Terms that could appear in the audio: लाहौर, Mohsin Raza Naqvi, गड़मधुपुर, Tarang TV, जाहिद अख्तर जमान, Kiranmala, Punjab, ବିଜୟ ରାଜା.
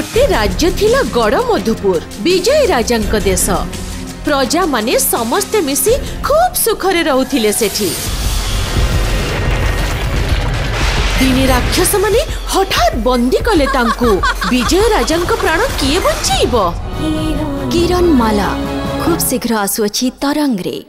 गोटे राज्य थिला गड़मधुपुर, विजय राजांक देश। प्रजा माने समस्ते मिसी खूब सुखरे रहुथिले सेठी। दिने राक्षस माने हठात बंदी कले तांकु। विजय राजांक प्राण किए बचाइबो? किरणमाला खूब शीघ्र आसुअछि तरंगरे।